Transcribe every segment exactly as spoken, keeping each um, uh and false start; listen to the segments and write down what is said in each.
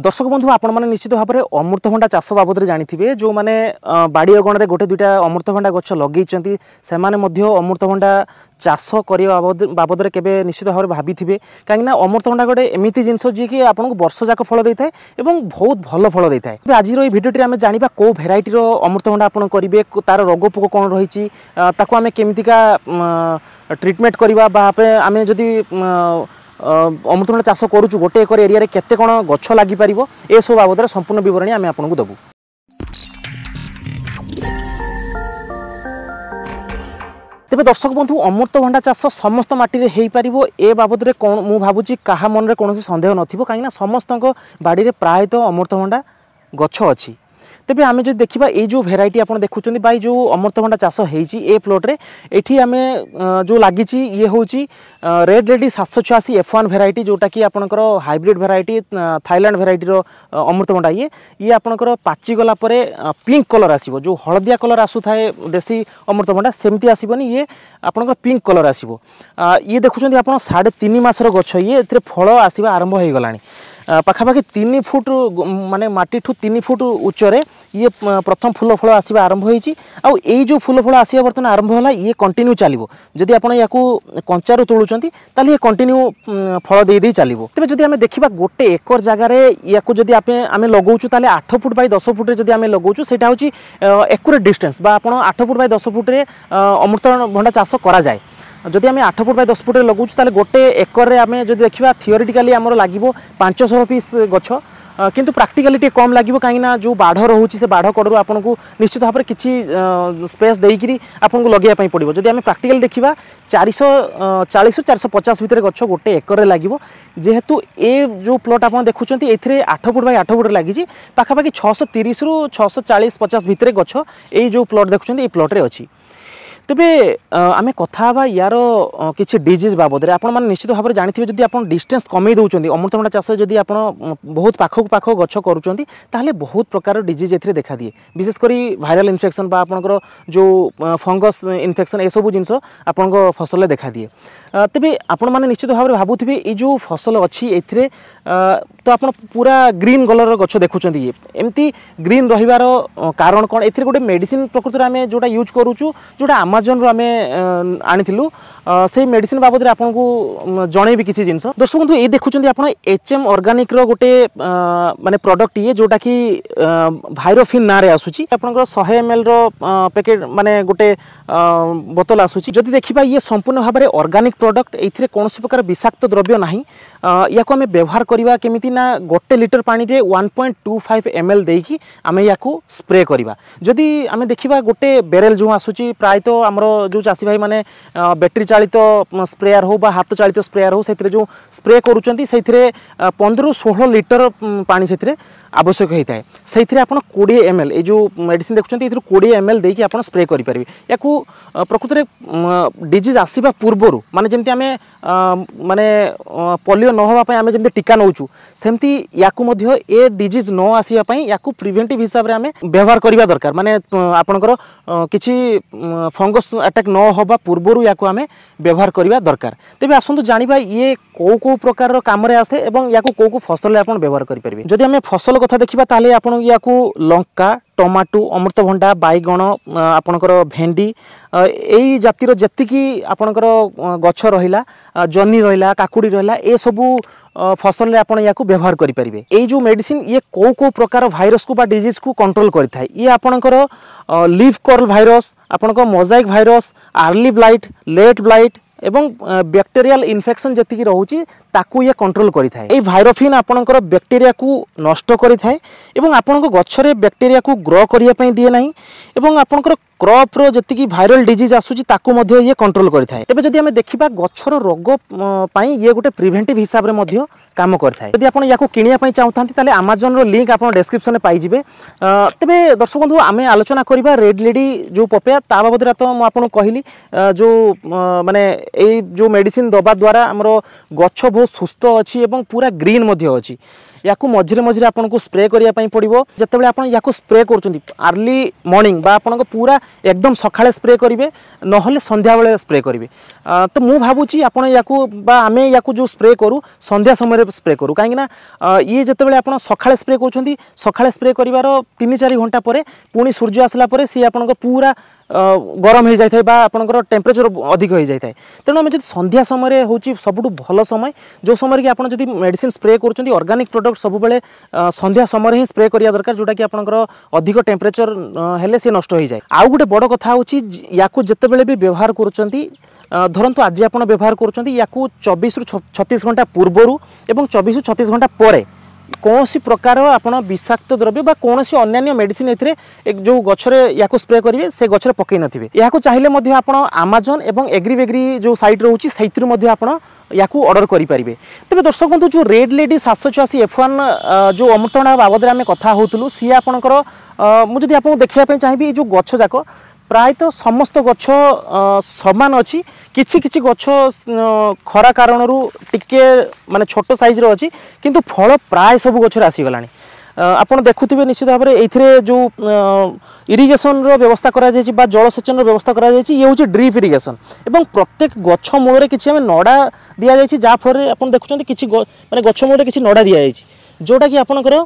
दर्शक बंधु आपण माने निश्चित भाव में अमृतभंडा चाष बाबद जानिथिबे जो माने बाड़ी अगणरे गोटे दुईटा अमृतभंडा गछ लगेइचंती से माने मध्य अमृतभंडा चाष करबा बाबद रे केबे निश्चित भाव में भाबिथिबे काहेकि अमृतभंडा गोटे एमिति जिनस जे कि आपनक वर्ष जाक फल दैथाय एवं बहुत भल फल दैथाय। आज रो ए भिडियो टी आमे जानिबा को भेराइटी रो अमृतभंडा आपण करिवे तार रोग पोक कोन रहिछि ताको आमे केमितिका ट्रीटमेंट करबा बा आमे जदी अमृतभंडा चाष करूँ गोटे एकर एरिया केते कोन गछ लागि परिबो ए सब बाबद संपूर्ण विवरणी आम आपको देबू। तेबे दर्शक बंधु अमृतभंडा चाष समस्त माटी रे हेई परिबो ए बाबद रे कोन मु भाबुची काहा मन रे कोनोसी संदेह नथिबो काईना समस्त बाड़ी रे प्रायतः अमृतभंडा गछ अछि। तेबे आम जो देखा ये जो भेराइट आप देखुं बाई जो अमृतभंडा चाष हो प्लॉट्रे ये आम जो लगी ये हूँ रेड लेडी सात सौ छियासी एफ वन भेराइट जोटा कि आपंकर हाइब्रिड भेराइट थाईलैंड भेराइटर अमृतभंडा ये ये आपंकर पाचिगला पिंक कलर आसो जो हलदिया कलर आसू थाए देसी अमृतभंडा सेमती आसबनी ये आपंकर पिंक कलर आसो। ये देखुं आप साढ़े तीन मसर गच ये फल आसवा आरंभ हो गला पाखापाखि तीन फुट माने माटी ठू तीन फुट उच्चरे ये प्रथम फूल फल आसवा आरंभ हो जो फूल फल आसवा बर्तन आरंभ होला ये कंटिन्यू चलो जदि आप कंचारू तोलुंत ये कंटिन्यू फल दे दे चलो। तेज जब आम देखा गोटे एकर जगार या आम लगाऊँ ताले आठ फुट बाय दस फुट जब आम लगाऊँ से एक्यूरेट डिस्टेंस बा आपण आठ फुट बाय दस फुट्रे अमृतभंडा चाष कराए जदि आम आठ फुट बाय दस फुट लगाऊँ ताले गोटे एकर आम जब देखा थियोरिटिकली आम लगे पांच सौ पीस गछ किंतु प्रैक्टिकली टे कम लगे कहीं जो बाढ़ रोचे से बाढ़ कड़ू आपको निश्चित भाव में किसी स्पेस देकर आपको लगे पड़ो जब आम प्रैक्टिकली देखा चार चालीस चार पचास भितर गछ गोटे एकर लगे जेहेतु ए जो प्लॉट आप देखुं ये आठ फुट बाय आठ फुट लगी पाखापाखि छःश तीस रु छःश चालीस पचास भितर गछ ये जो प्लॉट देखुं ये प्लॉट्रे अच्छी। तेबे आमे कथा बा यार किसी डिजीज बाबद रे आपण माने निश्चित भाव में जानिथिबे जदि आपण डिस्टेंस कमे दउचोंदी अमृतभंडा चाष जदि आपण बहुत पाखक पाख गछ करूचोंदी ताहले बहुत प्रकार डिजीज एथरे देखा दिए विशेष करी वायरल इन्फेक्शन बा आपनकर जो फंगस इन्फेक्शन ए सब जिनस आपनक फसल देखा दिए। तेबे आपण माने निश्चित भाव में भाबुथिबे ए जो फसल अछि एथरे तो आपण पूरा ग्रीन कलर गछ देखुचोंदी ये एमती ग्रीन रहिबार कारण कोन एथरे गोटे मेडिसिन प्रकृति रे आमे जोटा यूज करूचू जोटा आम जन आमें आनीलु से मेडिसिन बाबद आपको जनइबी किसी जिनस। दर्शक बंधु ये देखुं आप एच एम ऑर्गेनिक रो गोटे माने प्रोडक्ट ये जोटा कि वायरोफिन ना आसूँ आपंकर सौ एम एल रो पैकेट माने गोटे बोतल आसूँ जदि देखा ये संपूर्ण भाव में ऑर्गेनिक प्रोडक्ट ये कौन प्रकार विषाक्त द्रव्य ना या आम व्यवहार करवा केमी ना गोटे लिटर पानी रे one point two five M L देकी आम या स्प्रे करवा जदि आम देखा गोटे बेरेल जो आसूँ प्रायतः आमर जो चाषी भाई माने बैटरी चालित स्प्रेयर हो बा हाथ चालित स्प्रेयर हो से जो स्प्रे करुँच से पंद्रह सोलह लिटर पानी से आवश्यक होता है से कोड़े एम एल ये जो मेडिसिन देखुं ये कोड़े एम एल देकी आपड़ स्प्रे करेंगे या प्रकृत में डिजीज आसवा पूर्वर माने जमी आम माने पोलियो न होवाई आम जमी टीका नौचु सेमती या डिजीज न आसवाई या प्रिभेन्ट हिसाब से आम व्यवहार करवा दरकार माने आपणकर किसी फंगस अटैक न होगा पूर्वर या आम व्यवहार करवा दरकार। तेज आसतु जाना ये कौ कौ प्रकार काम आसे और या कौ कौ फसल आप व्यवहार करेंगे जदि आम फसल कथा देखा ताले आप या लंका टमाटो अमृतभंडा बैगण आपणकर भेंडी यही जातिर जी आपणकर गछ रहिला जन्नी रहिला काकुड़ी रहिला ए सबू फसल आप या व्यवहार करेंगे ये जो मेडिसिन ये कौ कौ प्रकार वायरस को बा डिजीज को कंट्रोल करें ये आपणकर लीफ कर्ल वायरस आपणकर mosaic virus early blight late blight एवं बैक्टेरियल इन्फेक्शन जी रोचे ताकू ये कंट्रोल करें ये वायरोफिन आपणकर बैक्टेरिया को नष्ट करें आपण गचरे बैक्टेरिया को ग्रो करने दिए ना और आपणकर क्रॉप रो जी वायरल डिजीज आसूची ताकू मध्य ये कंट्रोल करें। तेज जब आम देखा गचर रोग पाई ये गोटे प्रिभेन्ट हिसाब से मध्य काम करें जब आप या कि चाहूँ आमाजन रो लिंक आप डिस्क्रिप्शन में पाइबे। तेबे दर्शक बंधु आम आलोचना करवा रेड लेडी जो पपिया ता बाबद तो मुझे कहली जो माने ये जो मेडिसिन दबा द्वारा आमर गछ बहुत सुस्थ अच्छी पूरा ग्रीन अच्छी या मझे मझे आपको स्प्रे करने पड़ो। जिते या स्प्रे कर अर्ली मॉर्निंग आपको पूरा एकदम सकाळे स्प्रे करेंगे ना संध्या बेले स्प्रे करेंगे। तो मुझे भावुची आप आम या जो स्प्रे करूँ संध्या समय स्प्रे करूँ कहीं ये जिते आप सकाळे स्प्रे कर सकाळे स्प्रे करार तीन चार घंटा पर पुणी सूर्य आसला सी आप पूरा गरम हो जाए आपंकर टेम्परेचर अधिक हो जाए। तेणु आम जब संध्या समय हूँ सबुठ भल समय जो समय कि आप मेडिसिन स्प्रे कर ऑर्गेनिक प्रोडक्ट सब संध्या समय ही स्प्रे करिया दरकार जोटा कि आपंकर अधिक टेम्परेचर हेले सी नष्ट हो जाए। आउ गोटे बड़ कथा होची याकु जेतेबेले भी व्यवहार करुचंती धरतु आज आप व्यवहार करुचंती याकु चौबीस रु छत्तीस घंटा पूर्वर एवं चौबीस रु छत्तीस घंटा पर कौन सी प्रकार आपड़ विषाक्त द्रव्य बा कौन सी अन्य मेडिसिन ए जो गचरे या स्प्रे करेंगे से गचरे पकई नथिबे। या चाहिए आप आमाजन एवं एग्रीवेग्री जो साइट रोची सैतिर या अर्डर करें। तेज दर्शक बंधु जो रेड लेडी सात सौ छियासी एफ वन जो अमृतभंडा बाबद आम कथा होतलु सी आपणकर मुझे आपको देखापी चाहिए जो गच जाक प्रायतः समस्त गच सामान अच्छी किछि किछि गच खरा कारण टिके माने छोट साइज अच्छी किंतु फल प्राय सब गचर आसीगला आपड़ देखुवे निश्चित भाव में ये जो इरिगेशन व्यवस्था कर जलसेचन व्यवस्था कर हूँ ड्रिप इरिगेशन एवं प्रत्येक गच मूल किसी नड़ा दि जाए जहाँफल आप देखुं कि माने गच मूल किसी नड़ा दि जाए जोटा कि आपणकर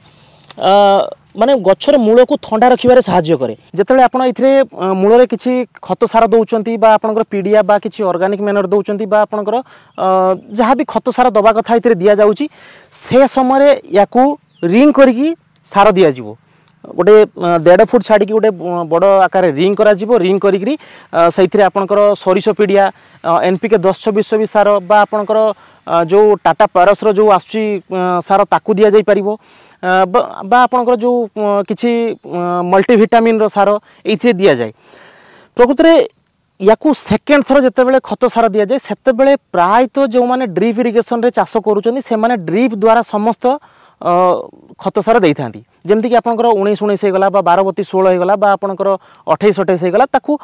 माने गचर मूल को ठंडा रखिबारे साहाय्य करे। जेतेबेले आपण एथिरे मूल रे किछि खत सार दउचंती बा आपनकर पीडिया बा किछि ऑर्गेनिक मैनर दउचंती बा आपनकर जहाँ भी खत सार दबा कथा एथिरे दिया जाउची से समय रे याकू रिंग करिकि सार दिया जिवो गोटे डेढ़ फुट छाड़ी गोटे बड़ आकार रिंग करा जिवो रिंग करिकि सैथिरे आपनकर सोरिष पीडिया एनपीके दस छब्बीस भी सार बा आपनकर जो टाटा पारस रो जो आसुची सार ताकू दिया जाई परिवो बा आपनकर जो किसी मल्टीविटामिन रो सार ये दि जाए। प्रकृत में या सेकेंड थर जिते खत सार दि जाए से प्रायतः जो मैंने ड्रिप इरिगेशन रे चाष करुँच ड्रिप द्वारा समस्त खत सार दे था जमीक आपंकर उन्नीस उन्नीस होगा बार बती षोल होगा आपंकर अठाईस अठाईस होगा ताकू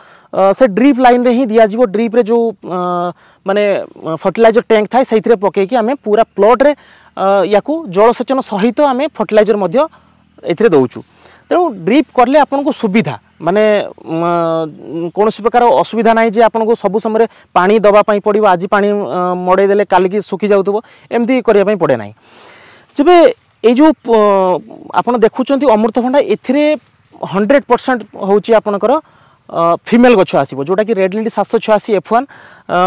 से ड्रिप लाइन रे ही दि जाए। ड्रिप रे जो माने फर्टिलाइजर टैंक थाए से पकईकि आम पूरा प्लॉट रे या जलसेचन सहित आम फर्टिलाइजर ये दौचु। तेणु ड्रिप करले आपनको सुविधा माने कौन प्रकार असुविधा ना जे आपको सब समय पानी दवापाई पड़ो आज पानी मड़ेदेले कालिकी सुखी जाउतबो एमती करने पड़े ना। जबे ये जो आप देखुं अमृतभंडा एथिरे हंड्रेड परसेंट हूँ आपणकर फीमेल गच आसो जोटा कि रेड लेडी सात सौ छियासी एफ वन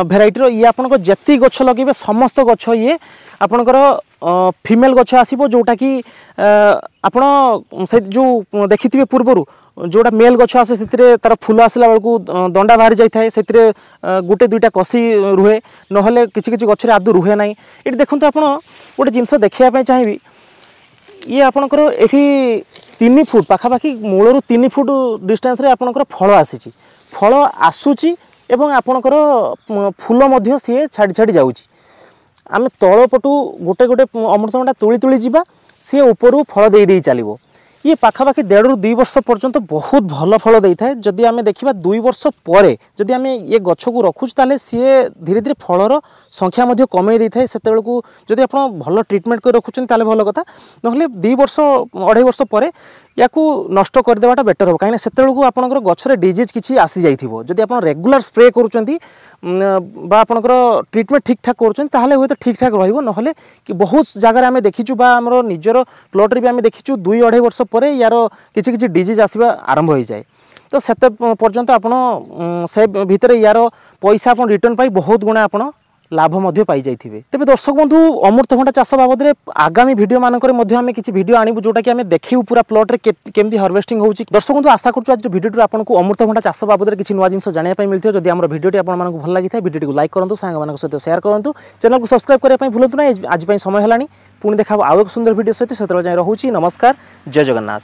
भेराइटर ये आपको जी गच लगे समस्त गच ये आपणकर फीमेल गच आसो जोटा कि आप जो देखिए पूर्वर जोटा मेल गच आसे से तार फूल आसला बेलू दंडा बाहरी जाए से गोटे दुईटा कषि रुहे ना कि गचरे आदू रुहे ना। ये देखो आप गोटे जिनस देखापी चाहिए ये आपणकर ये तीन फुट पाखापाखि मूलर तीन फुट डिस्टेंस रे आपणकर फल आसी फल आसूची एवं आपणकर फूल मध्य सी छाड़ी छाड़ी जाऊँगी आम तलपटू गोटे गोटे अमृतभंडा तुली तुली जीवा सी ऊपर फल दे दे चलो ये पाखापाखि देढ़ रु दुई वर्ष पर्यंत बहुत भल फल दे था। जदि आम देखा दुई वर्ष पर जदि आम ये गच को रखुच ताले सीए धीरे धीरे फलर संख्या मध्य कमे दे था सेते बेलकु जदि आपन भल ट्रीटमेंट कर रखुचन ताले भल कथा नहले दुई वर्ष अढ़ाई वर्ष पर या नष्ट करदेवाटा बेटर हो कहीं से आपंकर गचरे डिजीज किसी आसी जाइथिबो। जदि आपन रेगुलर स्प्रे करुचंती बा आपनकर ट्रीटमेंट ठीक ठाक करुचन ताहले होय तो ठीक ठाक रहइबो नहले कि बहुत जगह आम देखिचु बा हमरो निजर प्लॉट रे भी आम देखिचु दुई अढ़ाई वर्ष पर यार किसी किसी डिजीज आसवा आरंभ हो जाए। तो सेते पर्यंत आपन से भितर यार पैसा आपन रिटर्न पाई बहुत गुणा आपन लाभ मध्य पाई जाई थिबे। तेबे दर्शक बंधु अमृतभंडा चाष बाबद आगामी भिडियो मानक मध्य आमे किछि भिडियो आनिबु जोटा कि आमे देखिउ पूरा प्लॉट रे केमथि हार्वेस्टिंग होउछि। दर्शक बंधु आशा करछु आज भिडियो रे आपनको अमृतभंडा चाष बाबद किछि नुवा जिंस जानिया पई मिलथियो। जदि हमर भिडियो टी आपन मानक भल लागि थाए भिडियो टी लाइक करंतु सांग मानक सहित शेयर करंतु चैनल को सब्सक्राइब करै पई भुलंतु नै। आज पई समय हलानी पुणी देखाबो आउ एक सुंदर भिडियो सहित सेतरा जाय रहउछि। नमस्कार जय जगन्नाथ।